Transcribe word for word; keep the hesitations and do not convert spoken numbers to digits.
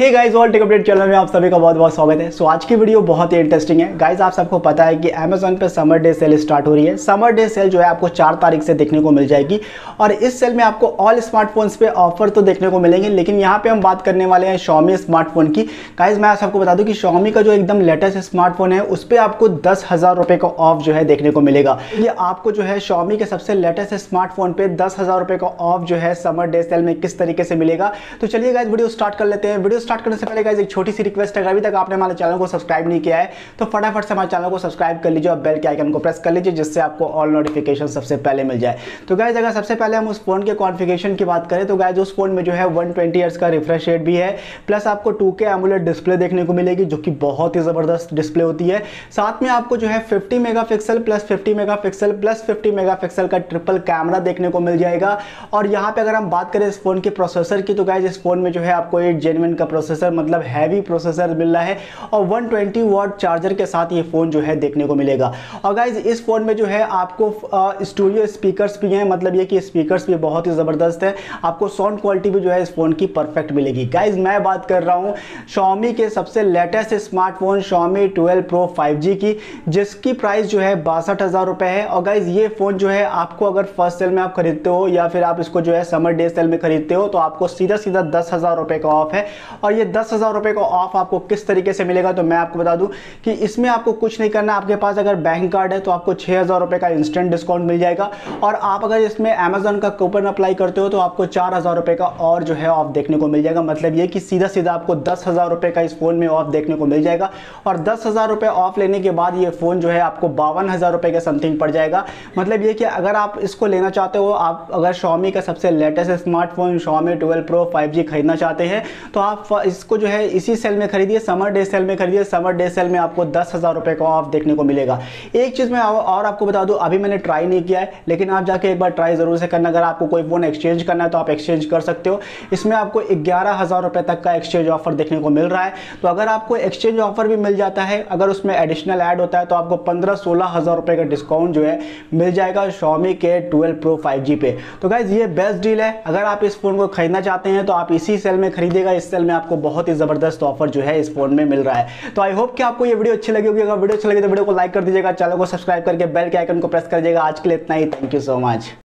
हे guys, all take update channel में आप सभी का बहुत बहुत स्वागत है। सो so, आज की वीडियो बहुत ही इंटरेस्टिंग है गाइस। आप सबको पता है कि Amazon पे समर डे सेल स्टार्ट हो रही है। समर डे सेल जो है आपको चार तारीख से देखने को मिल जाएगी और इस सेल में आपको ऑल स्मार्टफोन्स पे ऑफर तो देखने को मिलेंगे, लेकिन यहाँ पे हम बात करने वाले हैं Xiaomi स्मार्टफोन की। गाइस मैं आप सबको बता दूँ कि Xiaomi का जो एकदम लेटेस्ट स्मार्टफोन है उस पर आपको दस हज़ार रुपये का ऑफ जो है देखने को मिलेगा। ये आपको जो है Xiaomi के सबसे लेटेस्ट स्मार्टफोन पर दस हज़ार रुपये का ऑफ जो है समर डे सेल में किस तरीके से मिलेगा। तो चलिए गाइस वीडियो स्टार्ट कर लेते हैं। वीडियो स्टार्ट करने से पहले गाइस एक छोटी सी रिक्वेस्ट है, अभी तक आपने हमारे चैनल को सब्सक्राइब नहीं किया है तो फटाफट से हमारे चैनल को सब्सक्राइब कर लीजिए और बेल के आइकन को प्रेस कर लीजिए, जिससे आपको ऑल नोटिफिकेशन सबसे पहले मिल जाए। तो गाइस अगर सबसे पहले हम उस फोन के कॉन्फ़िगरेशन की बात करें तो गाइस उस फोन में जो है वन ट्वेंटी हर्ट्ज़ का रिफ्रेश रेट भी है, प्लस आपको टू के एमोलेड डिस्प्ले देखने को मिलेगी जो कि बहुत ही ज़बरदस्त डिस्प्ले होती है। साथ में आपको जो है fifty megapixel plus fifty megapixel plus fifty megapixel का ट्रिपल कैमरा देखने को मिल जाएगा। और यहाँ पर अगर हम बात करें इस फोन के प्रोसेसर की तो गाइस इस फोन में जो है आपको एट जेनवन का प्रोसेसर मतलब हैवी प्रोसेसर मिल रहा है और वन ट्वेंटी वॉट चार्जर के साथ ये फ़ोन जो है देखने को मिलेगा। और गाइज इस फ़ोन में जो है आपको स्टूडियो स्पीकर्स भी हैं, मतलब ये कि स्पीकर्स भी बहुत ही ज़बरदस्त है। आपको साउंड क्वालिटी भी जो है इस फ़ोन की परफेक्ट मिलेगी। गाइज मैं बात कर रहा हूँ Xiaomi के सबसे latest smartphone Xiaomi twelve pro five G की, जिसकी प्राइस जो है बासठ हज़ार रुपये है। और गाइज ये फ़ोन जो है आपको अगर फर्स्ट सेल में आप खरीदते हो या फिर आप इसको जो है समर डे सेल में खरीदते हो तो आपको सीधा सीधा दस हज़ार रुपये का ऑफ है। और ये दस हज़ार रुपये का ऑफ आपको किस तरीके से मिलेगा तो मैं आपको बता दूं कि इसमें आपको कुछ नहीं करना। आपके पास अगर बैंक कार्ड है तो आपको छः हज़ार रुपये का इंस्टेंट डिस्काउंट मिल जाएगा और आप अगर इसमें Amazon का कूपन अप्लाई करते हो तो आपको चार हज़ार रुपये का और जो है ऑफ देखने को मिल जाएगा। मतलब ये कि सीधा सीधा आपको दस हज़ार रुपये का इस फ़ोन में ऑफ देखने को मिल जाएगा। और दस हज़ार रुपये ऑफ लेने के बाद ये फ़ोन जो है आपको बावन हज़ार रुपये का समथिंग पड़ जाएगा। मतलब ये कि अगर आप इसको लेना चाहते हो, आप अगर Xiaomi का सबसे latest smartphone Xiaomi twelve pro five G खरीदना चाहते हैं तो आप इसको जो है इसी सेल में खरीदिए, समर डे सेल में खरीदिए। समर डे सेल में आपको दस हज़ार रुपये का ऑफ देखने को मिलेगा। एक चीज़ मैं और आपको बता दूं, अभी मैंने ट्राई नहीं किया है लेकिन आप जाके एक बार ट्राई ज़रूर से करना। अगर आपको कोई फ़ोन एक्सचेंज करना है तो आप एक्सचेंज कर सकते हो। इसमें आपको ग्यारह हज़ार रुपये तक का एक्सचेंज ऑफर देखने को मिल रहा है। तो अगर आपको एक्सचेंज ऑफर भी मिल जाता है, अगर उसमें एडिशनल ऐड होता है तो आपको पंद्रह सोलह हज़ार रुपये का डिस्काउंट जो है मिल जाएगा Xiaomi के ट्वेल्व प्रो फाइव जी पे। तो गाइज़ ये बेस्ट डील है। अगर आप इस फ़ोन को खरीदना चाहते हैं तो आप इसी सेल में खरीदिएगा। इस सेल में आपको बहुत ही ज़बरदस्त ऑफर जो है इस फोन में मिल रहा है। तो आई होप कि आपको ये वीडियो अच्छी लगी होगी। अगर वीडियो अच्छी लगी तो वीडियो को लाइक कर दीजिएगा, चैनल को सब्सक्राइब करके बेल के आइकन को प्रेस कर दीजिएगा। आज के लिए इतना ही, थैंक यू सो मच।